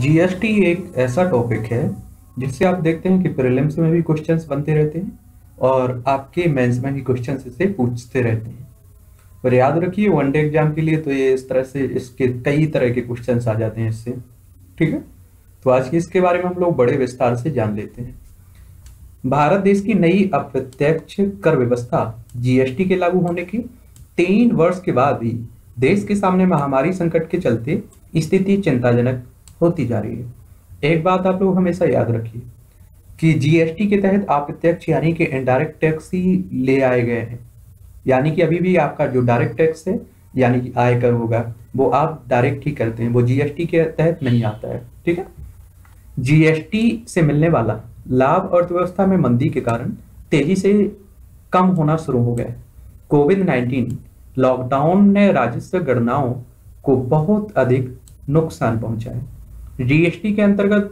GST एक ऐसा topic है जिससे आप देखते हैं कि प्रीलिम्स में भी क्वेश्चंस बनते रहते हैं और आपके मेंस में भी क्वेश्चंस इसे पूछते रहते हैं। और याद रखिए वनडे एग्जाम के लिए तो ये इस तरह से इसके कई तरह के क्वेश्चंस आ जाते हैं इससे, ठीक है। तो आज के इसके बारे में हम लोग बड़े विस्तार से जान लेते हैं। भारत देश की नई अप्रत्यक्ष कर व्यवस्था जीएसटी के लागू होने के 3 वर्ष के बाद भी देश के सामने महामारी संकट के चलते स्थिति चिंताजनक होती जा रही है। एक बात आप लोग हमेशा याद रखिए कि जीएसटी के तहत अप्रत्यक्ष यानी कि इनडायरेक्ट टैक्स ही ले आए गए हैं, यानी कि अभी भी आपका जो डायरेक्ट टैक्स है यानी कि आयकर होगा वो आप डायरेक्ट ही करते हैं, वो जीएसटी के तहत नहीं आता है, ठीक है। जीएसटी से मिलने वाला लाभ अर्थव्यवस्था में मंदी के कारण तेजी से कम होना शुरू हो गया। कोविड-19 लॉकडाउन ने राजस्व गणनाओं को बहुत अधिक नुकसान पहुंचाया। जीएसटी के अंतर्गत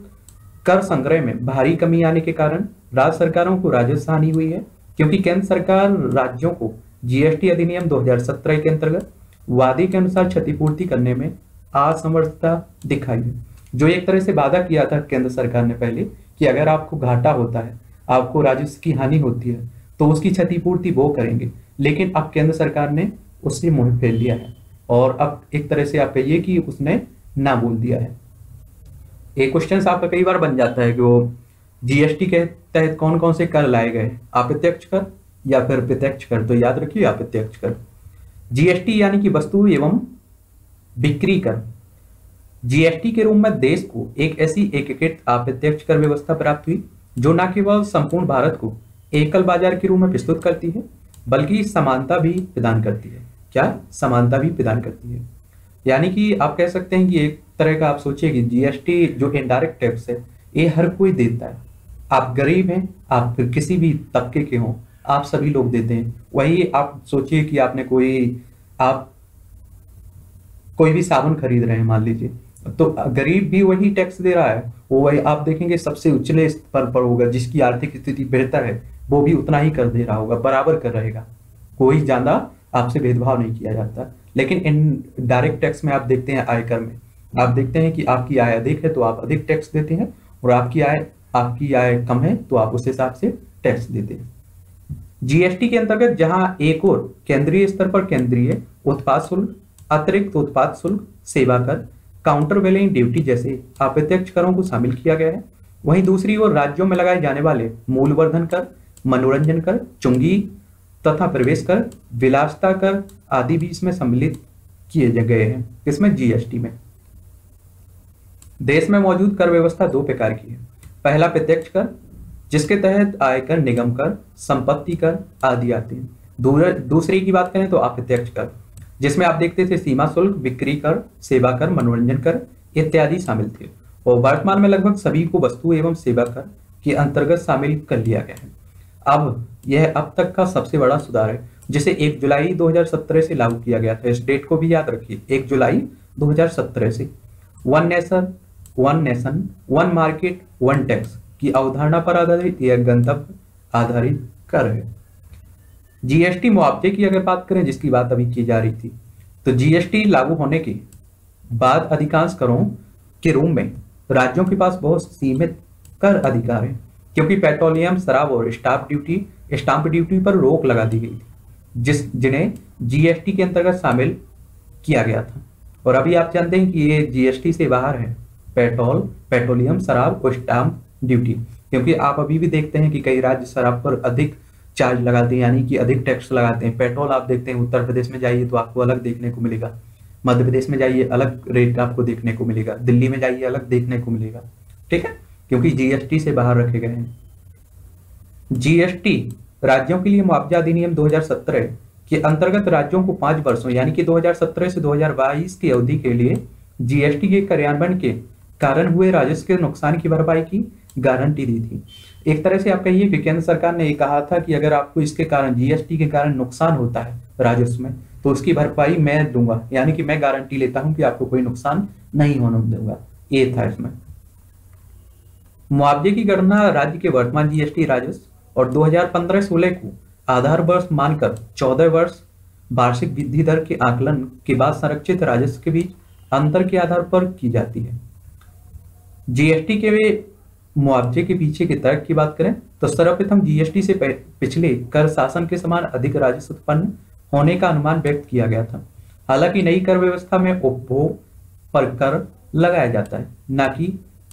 कर संग्रह में भारी कमी आने के कारण राज्य सरकारों को राजस्व हानि हुई है, क्योंकि केंद्र सरकार राज्यों को जीएसटी अधिनियम 2017 के अंतर्गत वादे के अनुसार क्षतिपूर्ति करने में असमर्थता दिखाई है। जो एक तरह से वादा किया था केंद्र सरकार ने पहले कि अगर आपको घाटा होता है, आपको राजस्व की हानि होती है तो उसकी क्षतिपूर्ति वो करेंगे, लेकिन अब केंद्र सरकार ने उससे मुंह फेर लिया है और अब एक तरह से आप कहिए कि उसने ना बोल दिया है। एक क्वेश्चन आपका कई बार बन जाता है कि वो जीएसटी के तहत कौन कौन से कर लाए गए, अप्रत्यक्ष कर या फिर प्रत्यक्ष कर। तो याद रखिए अप्रत्यक्ष कर, जीएसटी यानी कि वस्तु एवं बिक्री कर। जीएसटी के रूप में देश को एक ऐसी एकीकृत अप्रत्यक्ष कर व्यवस्था प्राप्त हुई जो न केवल संपूर्ण भारत को एकल बाजार के रूप में प्रस्तुत करती है बल्कि समानता भी प्रदान करती है। क्या? समानता भी प्रदान करती है, यानी कि आप कह सकते हैं कि एक तरह का आप सोचिए कि जीएसटी जो इनडायरेक्ट टैक्स है ये हर कोई देता है। आप गरीब हैं, आप किसी भी तबके के हों, आप सभी लोग देते हैं। वही आप सोचिए कि आपने कोई भी साबुन खरीद रहे हैं मान लीजिए, तो गरीब भी वही टैक्स दे रहा है, वो वही आप देखेंगे सबसे उचले स्तर पर होगा जिसकी आर्थिक स्थिति बेहतर है वो भी उतना ही कर दे रहा होगा, बराबर कर रहेगा, कोई ज्यादा आपसे भेदभाव नहीं किया जाता। लेकिन इन डायरेक्ट टैक्स में आप देखते हैं, आयकर में आप देखते हैं कि आपकी आय अधिक है तो आप अधिक टैक्स देते हैं और आपकी आय कम है तो आप उस हिसाब से टैक्स देते हैं। जीएसटी के अंतर्गत जहां एक और केंद्रीय स्तर पर केंद्रीय उत्पाद शुल्क, अतिरिक्त उत्पाद शुल्क, सेवा कर, काउंटरवैलिंग ड्यूटी जैसे अप्रत्यक्ष करों को शामिल किया गया है, वहीं दूसरी ओर राज्यों में लगाए जाने वाले मूल्यवर्धन कर, मनोरंजन कर, चुंगी तथा प्रवेश कर, विलासिता कर आदि भी इसमें सम्मिलित किए गए हैं। इसमें जीएसटी में देश में मौजूद कर व्यवस्था 2 प्रकार की है। पहला प्रत्यक्ष कर, जिसके तहत आयकर, निगम कर, संपत्ति कर आदि आते हैं। दूसरी की बात करें तो अप्रत्यक्ष कर, जिसमें आप देखते थे सीमा शुल्क, बिक्री कर, सेवा कर, मनोरंजन कर इत्यादि शामिल थे और वर्तमान में लगभग सभी को वस्तु एवं सेवा कर के अंतर्गत शामिल कर लिया गया है। अब तक का सबसे बड़ा सुधार है जिसे 1 जुलाई 2017 से लागू किया गया था। इस डेट को भी याद रखिए, 1 जुलाई 2017 से। One nation one market one tax की अवधारणा पर आधारित यह गंतव्य आधारित कर है। जीएसटी मुआवजे की अगर बात करें, जिसकी बात अभी की जा रही थी, तो जीएसटी लागू होने के बाद अधिकांश करों के रूप में राज्यों के पास बहुत सीमित कर अधिकार है, क्योंकि पेट्रोलियम, शराब और स्टाम्प ड्यूटी पर रोक लगा दी गई थी जिन्हें जीएसटी के अंतर्गत शामिल किया गया था। और अभी आप जानते हैं कि ये जीएसटी से बाहर है, पेट्रोलियम, शराब और स्टाम्प ड्यूटी, क्योंकि आप अभी भी देखते हैं कि कई राज्य शराब पर अधिक चार्ज लगाते हैं, यानी कि अधिक टैक्स लगाते हैं। पेट्रोल आप देखते हैं उत्तर प्रदेश में जाइए तो आपको अलग देखने को मिलेगा, मध्य प्रदेश में जाइए अलग रेट आपको देखने को मिलेगा, दिल्ली में जाइए अलग देखने को मिलेगा, ठीक है, क्योंकि जीएसटी से बाहर रखे गए हैं। जीएसटी राज्यों के लिए मुआवजा अधिनियम 2017 के अंतर्गत राज्यों को 5 वर्षों यानी कि 2017 से 2022 की अवधि के लिए जीएसटी के कार्यान्वयन के कारण हुए राजस्व के नुकसान की भरपाई की गारंटी दी थी। एक तरह से आप कहिए कि केंद्र सरकार ने यह कहा था कि अगर आपको इसके कारण, जीएसटी के कारण नुकसान होता है राजस्व में, तो उसकी भरपाई मैं दूंगा, यानी कि मैं गारंटी लेता हूं कि आपको कोई नुकसान नहीं होने दूंगा, ये था इसमें। मुआवजे की गणना राज्य के वर्तमान जीएसटी राजस्व और 2015-16 को आधार वर्ष मानकर 14 वर्ष वार्षिक वृद्धि दर के आकलन के बाद संरक्षित राजस्व के बीच अंतर के आधार पर की जाती है। जीएसटी के मुआवजे के पीछे के तर्क की बात करें तो सर्वप्रथम जीएसटी से पिछले कर शासन के समान अधिक राजस्व उत्पन्न होने का अनुमान व्यक्त किया गया था। हालांकि नई कर व्यवस्था में उपभोग पर कर लगाया जाता है, न कि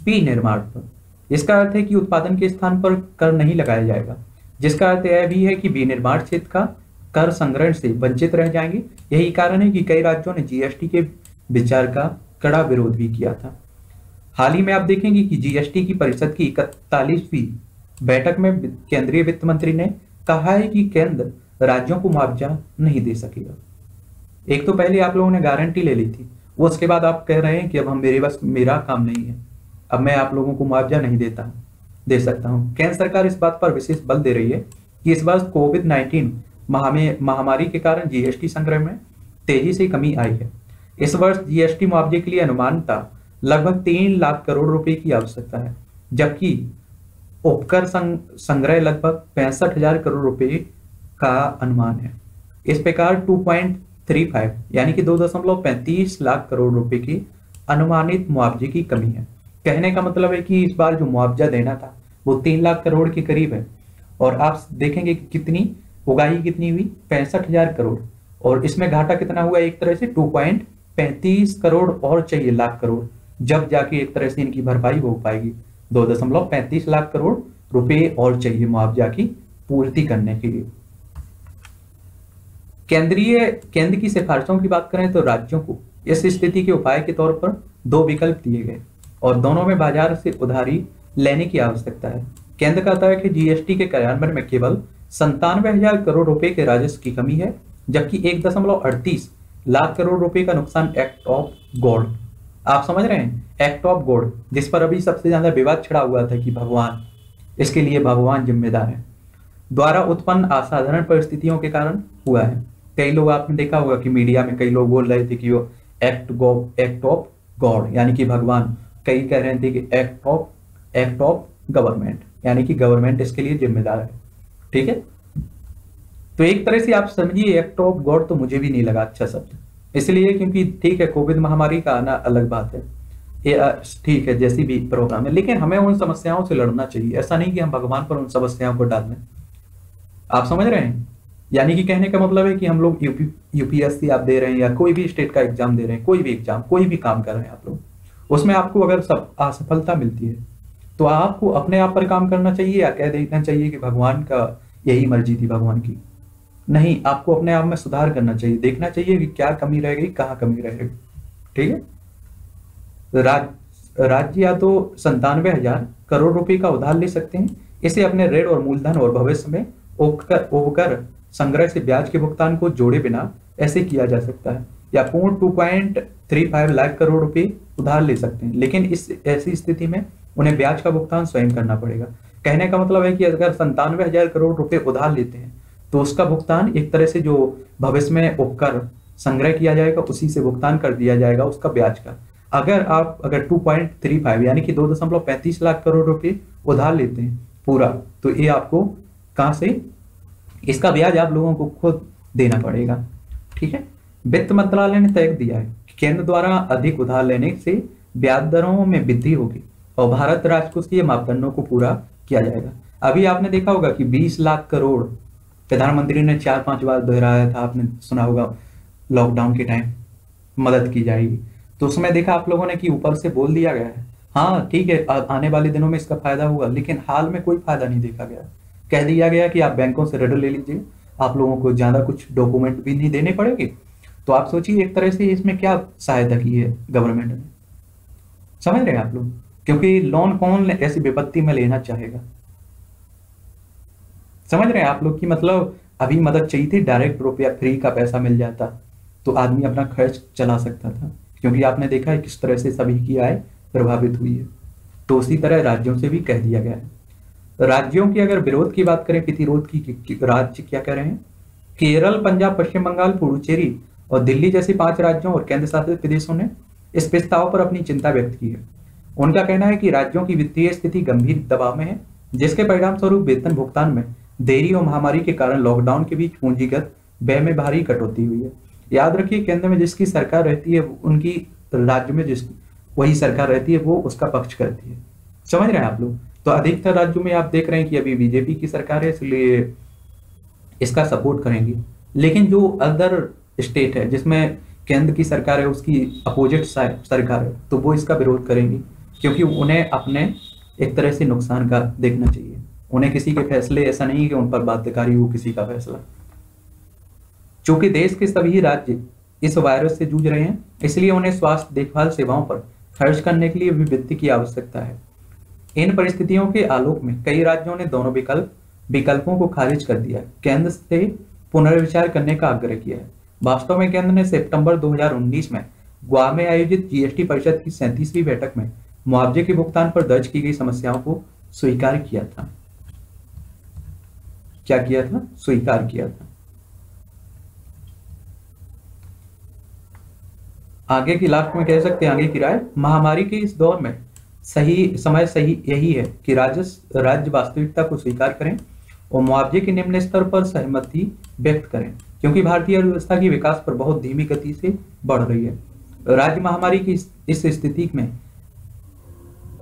विनिर्माण पर। इसका अर्थ है कि उत्पादन के स्थान पर कर नहीं लगाया जाएगा, जिसका अर्थ यह भी है कि विनिर्माण क्षेत्र का कर संग्रहण से वंचित रह जाएंगे। यही कारण है कि कई राज्यों ने जीएसटी के विचार का कड़ा विरोध भी किया था। हाल ही में आप देखेंगे कि जीएसटी की परिषद की 41वीं बैठक में केंद्रीय वित्त मंत्री ने कहा है कि केंद्र राज्यों को मुआवजा नहीं दे सकेगा। एक तो पहले आप लोगों ने गारंटी ले ली थी, उसके बाद आप कह रहे हैं कि अब हम मेरा काम नहीं है, अब मैं आप लोगों को मुआवजा नहीं दे सकता हूँ। केंद्र सरकार इस बात पर विशेष बल दे रही है कि इस बार कोविड-19 महामारी के कारण जीएसटी संग्रह में तेजी से कमी आई है। इस वर्ष जीएसटी मुआवजे के लिए अनुमानता लगभग 3 लाख करोड़ रुपए की आवश्यकता है, जबकि उपकर संग्रह लगभग 65,000 करोड़ रुपए का अनुमान है। इस प्रकार 2.35 यानी कि 2.35 लाख करोड़ रुपए की अनुमानित मुआवजे की कमी है। कहने का मतलब है कि इस बार जो मुआवजा देना था वो 3 लाख करोड़ के करीब है, और आप देखेंगे कि कितनी उगाही कितनी हुई, 65,000 करोड़, और इसमें घाटा कितना हुआ, एक तरह से 2.35 करोड़ और चाहिए लाख करोड़, जब जाके एक तरह से इनकी भरपाई हो पाएगी। 2.35 लाख करोड़ रुपए और चाहिए मुआवजा की पूर्ति करने के लिए। केंद्र की सिफारिशों की बात करें तो राज्यों को इस स्थिति के उपाय के तौर पर 2 विकल्प दिए गए और दोनों में बाजार से उधारी लेने की आवश्यकता है। केंद्र का तर्क है कि जीएसटी के कार्यान्वयन में केवल 97,000 करोड़ रुपए के राजस्व की कमी है, जबकि 1.38 लाख करोड़ रुपए का नुकसान एक्ट ऑफ गॉड, आप समझ रहे हैं, एक्ट ऑफ गॉड, जिस पर अभी सबसे ज्यादा विवाद छिड़ा हुआ था कि भगवान, इसके लिए भगवान जिम्मेदार है, द्वारा उत्पन्न असाधारण परिस्थितियों के कारण हुआ है। कई लोग, आपने देखा होगा कि मीडिया में कई लोग बोल रहे थे कि वो एक्ट ऑफ गॉड यानी कि भगवान, कई कह रहे थे कि एक्ट ऑफ गवर्नमेंट यानी कि गवर्नमेंट इसके लिए जिम्मेदार है। ठीक है, तो एक तरह से आप समझिए एक्ट ऑफ गॉड तो मुझे भी नहीं लगा अच्छा शब्द, इसलिए क्योंकि ठीक है कोविड महामारी का आना अलग बात है, ठीक है जैसी भी प्रोग्राम है, लेकिन हमें उन समस्याओं से लड़ना चाहिए। ऐसा नहीं कि हम भगवान पर उन समस्याओं को डाल दें, आप समझ रहे हैं। यानी कि कहने का मतलब है कि हम लोग यूपीएससी आप दे रहे हैं या कोई भी स्टेट का एग्जाम दे रहे हैं, कोई भी एग्जाम, कोई भी काम कर रहे हैं आप लोग, उसमें आपको अगर सब असफलता मिलती है तो आपको अपने आप पर काम करना चाहिए या कह देखना चाहिए कि भगवान का यही मर्जी थी भगवान की, नहीं, आपको अपने आप में सुधार करना चाहिए, देखना चाहिए कि क्या कमी रह गई, कहाँ कमी रह गई। ठीक है, राज्य या तो 97,000 करोड़ रुपए का उधार ले सकते हैं। इसे अपने ऋण और मूलधन और भविष्य में उपकर संग्रह से ब्याज के भुगतान को जोड़े बिना ऐसे किया जा सकता है, या पूर्ण 2.35 लाख करोड़ रुपए उधार ले सकते हैं, लेकिन इस ऐसी स्थिति में उन्हें ब्याज का भुगतान स्वयं करना पड़ेगा। कहने का मतलब है कि अगर 97,000 करोड़ रुपए उधार लेते हैं तो उसका भुगतान एक तरह से जो भविष्य में उपकर संग्रह किया जाएगा उसी से भुगतान कर दिया जाएगा उसका ब्याज का। अगर 2.35 यानी कि 2.35 लाख करोड़ रुपए उधार लेते हैं पूरा, तो ये आपको कहाँ से, इसका ब्याज आप लोगों को खुद देना पड़ेगा। ठीक है, वित्त मंत्रालय ने तय दिया है कि केंद्र द्वारा अधिक उधार लेने से ब्याज दरों में वृद्धि होगी और भारत राजकोषीय मापदंडों को पूरा किया जाएगा। अभी आपने देखा होगा कि 20 लाख करोड़ प्रधानमंत्री ने 4-5 बार दोहराया था, आपने सुना होगा लॉकडाउन के टाइम मदद की जाएगी, तो उसमें देखा आप लोगों ने कि ऊपर से बोल दिया गया है, हाँ ठीक है आने वाले दिनों में इसका फायदा होगा, लेकिन हाल में कोई फायदा नहीं देखा गया। कह दिया गया कि आप बैंकों से ऋण ले लीजिए, आप लोगों को ज्यादा कुछ डॉक्यूमेंट भी नहीं देने पड़ेंगे। तो आप सोचिए एक तरह से इसमें क्या सहायता की है गवर्नमेंट ने, समझ रहे हैं आप लोग, क्योंकि लोन कौन ऐसी विपत्ति में लेना चाहेगा, समझ रहे हैं आप लोग, कि मतलब अभी मदद चाहिए थी, डायरेक्ट रुपया फ्री का पैसा मिल जाता तो आदमी अपना खर्च चला सकता था, क्योंकि आपने देखा है किस तरह से सभी की आय प्रभावित हुई है। तो उसी तरह राज्यों से भी कह दिया गया है। राज्यों की अगर विरोध की बात करें, प्रतिरोध की, राज्य क्या कह रहे हैं, केरल, पंजाब, पश्चिम बंगाल, पुडुचेरी और दिल्ली जैसे 5 राज्यों और केंद्र शासित प्रदेशों ने इस प्रस्ताव पर अपनी चिंता व्यक्त की है। उनका कहना है कि राज्यों की वित्तीय स्थिति गंभीर दबाव में है, जिसके परिणाम स्वरूप वेतन भुगतान में देरी और महामारी के कारण लॉकडाउन के बीच पूंजीगत व्यय में भारी कटौती हुई है। याद रखिए केंद्र में जिसकी सरकार रहती है उनकी राज्य में जिसकी वही सरकार रहती है, वो उसका पक्ष करती है। समझ रहे हैं आप लोग? तो अधिकतर राज्यों में आप देख रहे हैं कि अभी बीजेपी की सरकार है, इसलिए इसका सपोर्ट करेंगे। लेकिन जो अदर स्टेट है जिसमें केंद्र की सरकार है, उसकी अपोजिट सरकार है, तो वो इसका विरोध करेंगी, क्योंकि उन्हें अपने एक तरह से नुकसान का देखना चाहिए। उन्हें किसी के फैसले, ऐसा नहीं कि उन पर बाध्यकारी हो किसी का फैसला। चूंकि देश के सभी राज्य इस वायरस से जूझ रहे हैं, इसलिए उन्हें स्वास्थ्य देखभाल सेवाओं पर खर्च करने के लिए भी वित्त की आवश्यकता है। इन परिस्थितियों के आलोक में कई राज्यों ने दोनों विकल्पों को खारिज कर दिया, केंद्र से पुनर्विचार करने का आग्रह किया है। वास्तव में केंद्र ने सितंबर 2019 में गोवा में आयोजित जीएसटी परिषद की 37वीं बैठक में मुआवजे के भुगतान पर दर्ज की गई समस्याओं को स्वीकार किया था। क्या किया था? स्वीकार किया था। आगे की लास्ट में कह सकते हैं, आगे की राय, महामारी के इस दौर में सही समय यही है कि राज्य वास्तविकता को स्वीकार करें और मुआवजे के निम्न स्तर पर सहमति व्यक्त करें, क्योंकि भारतीय अर्थव्यवस्था की विकास पर बहुत धीमी गति से बढ़ रही है। राज्य महामारी की इस स्थिति में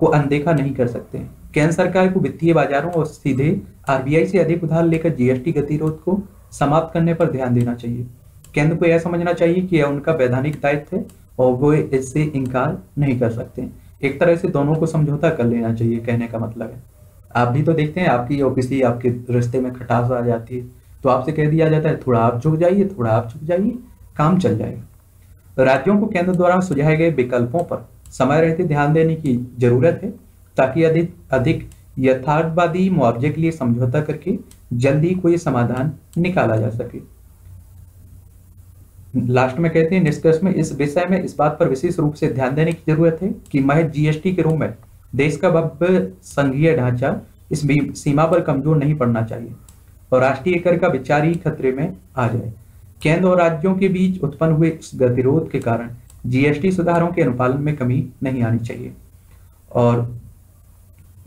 को अनदेखा नहीं कर सकते। केंद्र सरकार को वित्तीय बाजारों और सीधे आरबीआई से अधिक उधार लेकर जीएसटी गतिरोध को समाप्त करने पर ध्यान देना चाहिए। केंद्र को यह समझना चाहिए कि यह उनका वैधानिक दायित्व है और वो इससे इनकार नहीं कर सकते। एक तरह से दोनों को समझौता कर लेना चाहिए, कहने का मतलब है। आप भी तो देखते हैं, आपकी और किसी आपके रिश्ते में खटास आ जाती है तो आपसे कह दिया जाता है थोड़ा आप झुक जाइए, थोड़ा आप झुक जाइए, काम चल जाएगा। राज्यों को केंद्र द्वारा सुझाए गए विकल्पों पर समय रहते ध्यान देने की जरूरत है, ताकि अधिक यथार्थवादी मुआवजे के लिए समझौता करके जल्दी कोई समाधान निकाला जा सके। लास्ट में कहते हैं, निष्कर्ष में इस विषय में इस बात पर विशेष रूप से ध्यान देने की जरूरत है कि महज जीएसटी के रूप में देश का भव्य संघीय ढांचा इस सीमा पर कमजोर नहीं पड़ना चाहिए और राष्ट्रीय कर का विचार ही खतरे में आ जाए। केंद्र और राज्यों के बीच उत्पन्न हुए इस गतिरोध के कारण जीएसटी सुधारों के अनुपालन में कमी नहीं आनी चाहिए और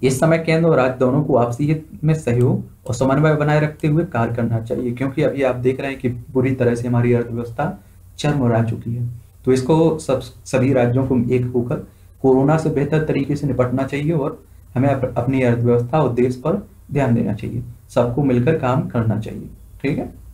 इस समय केंद्र और राज्य दोनों को आपसी हित में सहयोग और समन्वय बनाए रखते हुए कार्य करना चाहिए, क्योंकि अभी आप देख रहे हैं कि पूरी तरह से हमारी अर्थव्यवस्था चरमरा चुकी है। तो इसको सभी राज्यों को एक होकर कोरोना से बेहतर तरीके से निपटना चाहिए और हमें अपनी अर्थव्यवस्था और देश पर ध्यान देना चाहिए। सबको मिलकर काम करना चाहिए। ठीक है।